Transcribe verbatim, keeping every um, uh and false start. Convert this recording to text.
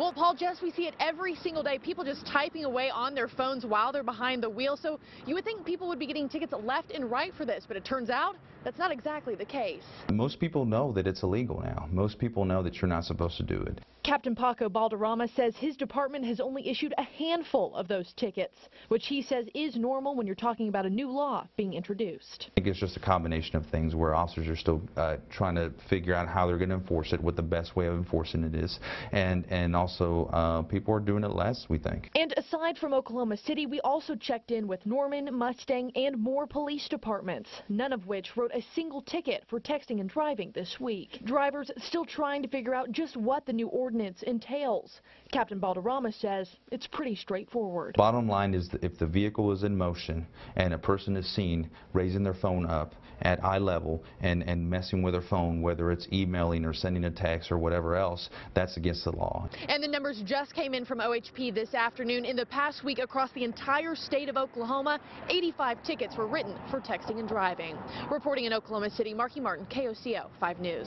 Well, Paul, Jess, we see it every single day, people just typing away on their phones while they're behind the wheel. So you would think people would be getting tickets left and right for this, but it turns out that's not exactly the case. Most people know that it's illegal now. Most people know that you're not supposed to do it. Captain Paco Balderrama says his department has only issued a handful of those tickets, which he says is normal when you're talking about a new law being introduced. I think it's just a combination of things where officers are still uh, trying to figure out how they're going to enforce it, what the best way of enforcing it is, and, and also uh, people are doing it less, we think. And aside from Oklahoma City, we also checked in with Norman, Mustang, and more police departments, none of which wrote a single ticket for texting and driving this week. Drivers still trying to figure out just what the new ordinance entails. Captain Balderrama says it's pretty straightforward. Bottom line is that if the vehicle is in motion and a person is seen raising their phone up at eye level and, and messing with their phone, whether it's emailing or sending a text or whatever else, that's against the law. And the numbers just came in from O H P this afternoon. In the past week across the entire state of Oklahoma, eighty-five tickets were written for texting and driving. Reporting in Oklahoma City, Markie Martin, K O C O five News.